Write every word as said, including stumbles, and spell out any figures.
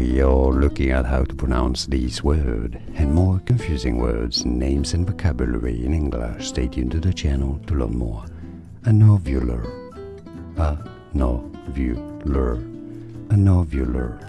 we are looking at how to pronounce these words and more confusing words, names and vocabulary in English. Stay tuned to the channel to learn more. Anovular. Anovular. Anovular.